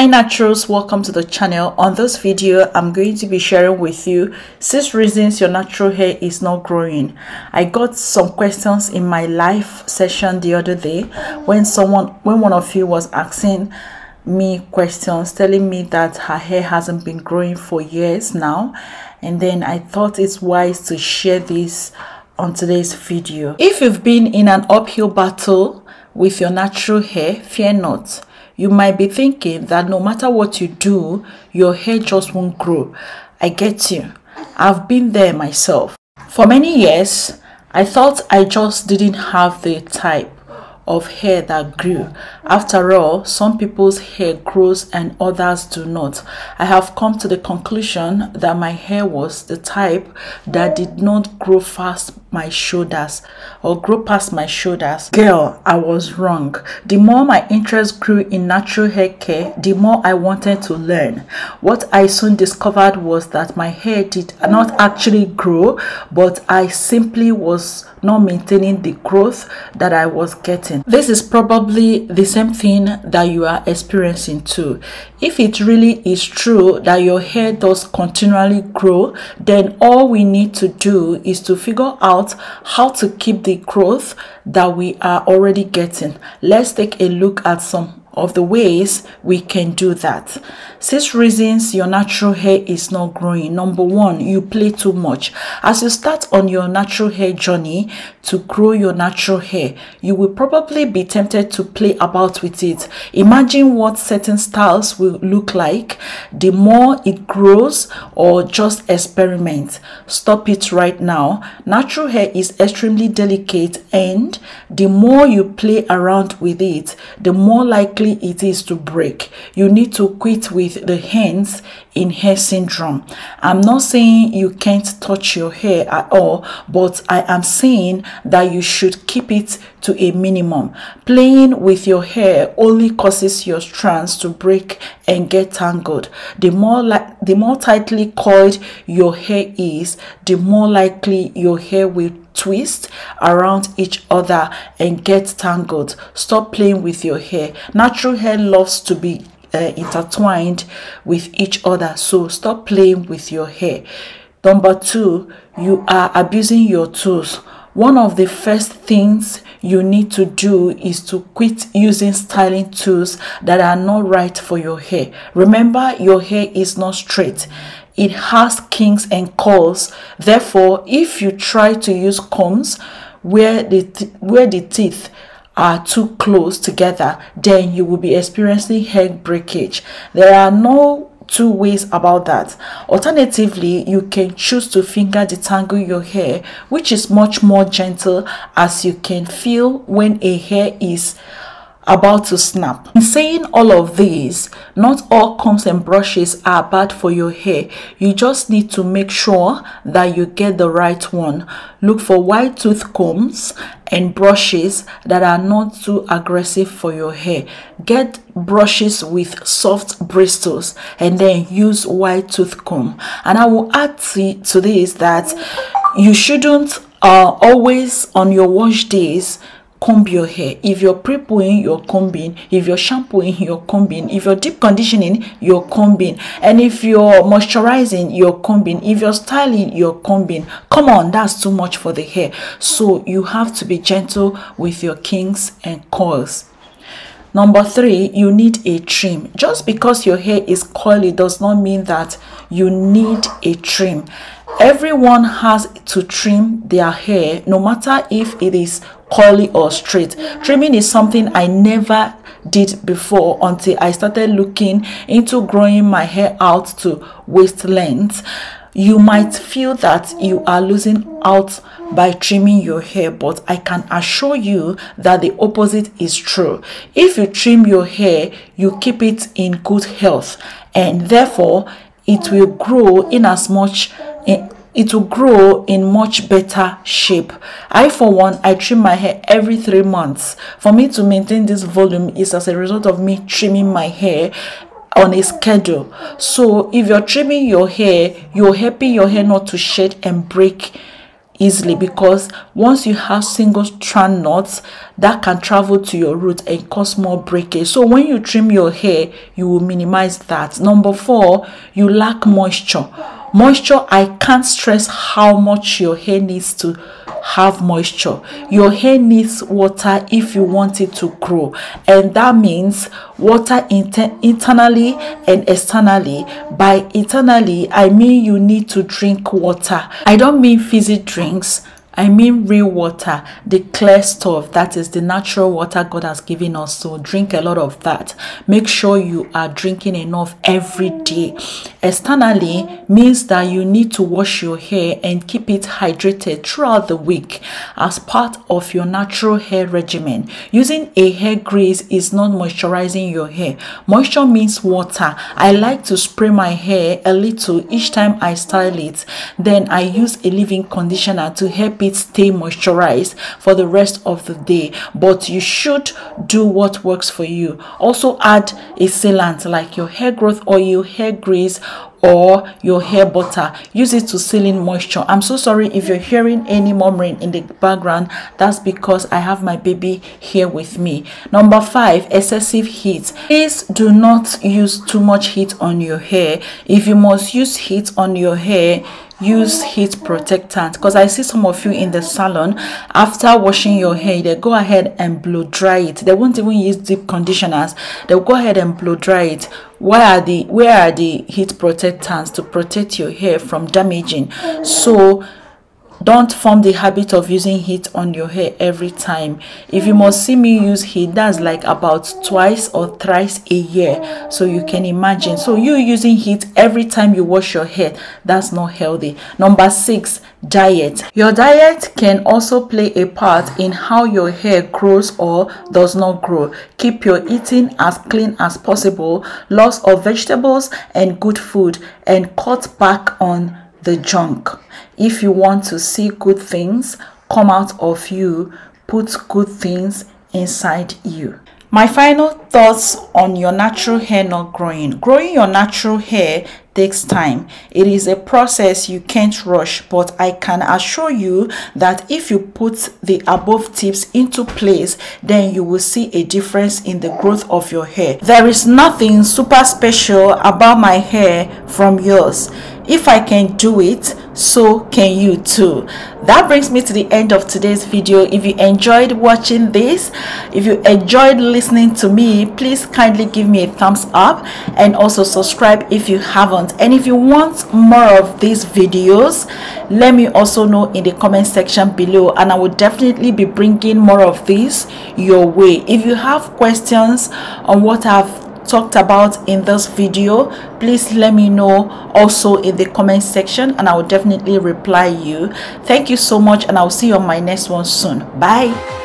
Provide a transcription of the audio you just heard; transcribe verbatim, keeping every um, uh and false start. Hi naturals, welcome to the channel. On this video I'm going to be sharing with you six reasons your natural hair is not growing. I got some questions in my live session the other day when someone when one of you was asking me questions, telling me that her hair hasn't been growing for years now, and then I thought it's wise to share this on today's video. If you've been in an uphill battle with your natural hair, fear not. You might be thinking that no matter what you do, your hair just won't grow. I get you. I've been there myself. For many years, I thought I just didn't have the type of hair that grew. After all, some people's hair grows and others do not. I have come to the conclusion that my hair was the type that did not grow fast my shoulders or grow past my shoulders. Girl, I was wrong. The more my interest grew in natural hair care, the more I wanted to learn. What I soon discovered was that my hair did not actually grow, but I simply was not maintaining the growth that I was getting. This is probably the same thing that you are experiencing too. If it really is true that your hair does continually grow, then all we need to do is to figure out how to keep the growth that we are already getting. Let's take a look at some of the ways we can do that. Six reasons your natural hair is not growing. Number one, you play too much. As you start on your natural hair journey to grow your natural hair, you will probably be tempted to play about with it. Imagine what certain styles will look like the more it grows, or just experiment. Stop it right now. Natural hair is extremely delicate, and the more you play around with it, the more likely it is to break. You need to quit with the hands in hair syndrome. I'm not saying you can't touch your hair at all, but I am saying that you should keep it to a minimum. Playing with your hair only causes your strands to break and get tangled. The more like the more tightly coiled your hair is, the more likely your hair will twist around each other and get tangled. Stop playing with your hair. Natural hair loves to be uh, intertwined with each other, so stop playing with your hair. Number two, you are abusing your tools. One of the first things you need to do is to quit using styling tools that are not right for your hair. Remember, your hair is not straight. It has kinks and curls. Therefore, if you try to use combs where the, where the teeth are too close together, then you will be experiencing hair breakage. There are no two ways about that. Alternatively, you can choose to finger detangle your hair, which is much more gentle, as you can feel when a hair is about to snap. In saying all of these, not all combs and brushes are bad for your hair. You just need to make sure that you get the right one. Look for wide tooth combs and brushes that are not too aggressive for your hair. Get brushes with soft bristles, and then use wide tooth comb. And I will add to, to this that you shouldn't uh, always on your wash days comb your hair. If you're pre-pooling, you're combing. If you're shampooing, you're combing. If you're deep conditioning, you're combing. And if you're moisturizing, you're combing. If you're styling, you're combing. Come on, that's too much for the hair. So you have to be gentle with your kinks and curls. Number three, you need a trim. Just because your hair is curly does not mean that you need a trim. Everyone has to trim their hair, no matter if it is curly or straight. Trimming is something I never did before until I started looking into growing my hair out to waist length. You might feel that you are losing out by trimming your hair, but I can assure you that the opposite is true. If you trim your hair, you keep it in good health, and therefore it will grow in as much it will grow in much better shape. I, for one, I trim my hair every three months. For me to maintain this volume is as a result of me trimming my hair on a schedule. So if you're trimming your hair, you're helping your hair not to shed and break easily, because once you have single strand knots, that can travel to your root and cause more breakage. So when you trim your hair, you will minimize that. Number four, you lack moisture. Moisture, I can't stress how much your hair needs to have moisture. Your hair needs water if you want it to grow, and that means water inter internally and externally. By internally, I mean you need to drink water. I don't mean fizzy drinks, I mean real water, the clear stuff, that is the natural water God has given us. So drink a lot of that. Make sure you are drinking enough every day. Externally means that you need to wash your hair and keep it hydrated throughout the week as part of your natural hair regimen. Using a hair grease is not moisturizing your hair. Moisture means water. I like to spray my hair a little each time I style it. Then I use a leave-in conditioner to help it stay moisturized for the rest of the day. But you should do what works for you. Also add a sealant like your hair growth oil, hair grease, or your hair butter. Use it to seal in moisture. I'm so sorry if you're hearing any murmuring in the background. That's because I have my baby here with me. Number five, excessive heat. Please do not use too much heat on your hair. If you must use heat on your hair, use heat protectant, because I see some of you in the salon, after washing your hair, they go ahead and blow dry it. They won't even use deep conditioners. They'll go ahead and blow dry it. Why are the where are the heat protectants to protect your hair from damaging? So don't form the habit of using heat on your hair every time. If you must see me use heat, that's like about twice or thrice a year. So you can imagine. So you using heat every time you wash your hair, that's not healthy. Number six, diet. Your diet can also play a part in how your hair grows or does not grow. Keep your eating as clean as possible. Lots of vegetables and good food, and cut back on the junk. If you want to see good things come out of you, put good things inside you. My final thoughts on your natural hair not growing. Growing your natural hair takes time. It is a process you can't rush, but I can assure you that if you put the above tips into place, then you will see a difference in the growth of your hair. There is nothing super special about my hair from yours. If I can do it, so can you too. That brings me to the end of today's video. If you enjoyed watching this, if you enjoyed listening to me, please kindly give me a thumbs up and also subscribe if you haven't. And if you want more of these videos, let me also know in the comment section below, and I will definitely be bringing more of these your way. If you have questions on what I've talked about in this video, please let me know also in the comment section, and I will definitely reply you. Thank you so much, and I'll see you on my next one soon. Bye.